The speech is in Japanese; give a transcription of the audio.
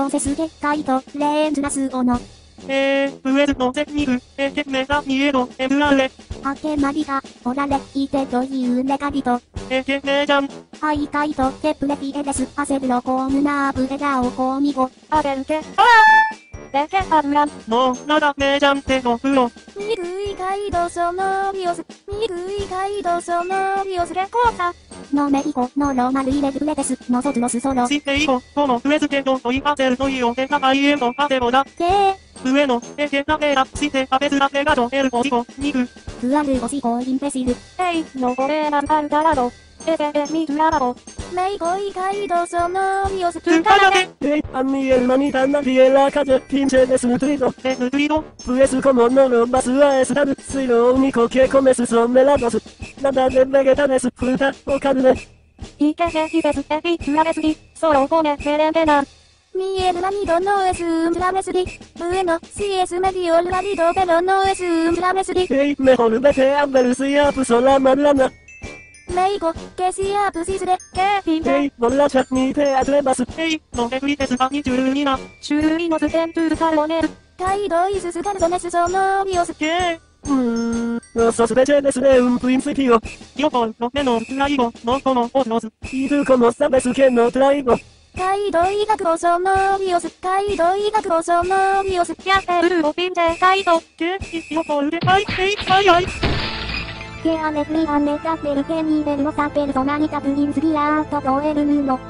ローセス結界とレンズラス5の。ウエズのテクニク、テクメタミエド、エブラレ。ハケマリカ、オラレ、イテというネカビト。ケメジャン。ハイカイト、ケプレピエデス、アセルロコームナーブレガオコーミゴ。アレルケ、アラレケアブラン。ノー、ナダメジャンテドフロ。ミグイガイドソノビオス、ミグイガイドソノビオスレコータ。のメイコ、のロマルイレブレデス、のソツロスソロ。シテイコ、コモ、ウエズケド、トイアテルトイオ、テカカイエド、アテボダ。上の、ケタペラ、して、アベズラペガド、エルゴシコ、ニグ。クアルゴシコ、インペシル。のゴレーラ、アルダラド。ミトララボ。メイゴイガイド、ソノーミオス、トゥカラレ。アミエルマミタンナビエラカジェ、ピンチェデスムトリド。ムトリド。プエスコモノロバスアエスダブ、スイローニコケコメスソメラドス。ナダデメゲタネス、フタ、オカルネ。イケヘヒベス、エピトラレスギ、ソロコメ、ヘレベナ。ミエルラミドノエスウンラメスリ上の CS メディオルラリドベロノエスウンラメスリメホルベテアンベルスヤープソラマルラナメイゴケシアープシスレケフィンベボラチャニテアトレバスノエクリテスバニチュルニナチュルリノズテントゥルカロネルカイドイズスカルドネスソノビオスケそしてチェですね、プリンセピオヨコロメノトライゴノコノオスノスイフコノサベスケノトライゴカイドイガクロソノビオスカイドイガクロソノビオスキャッルオピンジェカイドケイキヨコルデカイケイカイアイケアネフリアネタペルケニーベルノサペルソナニタプリンスギアートトエルヌーノ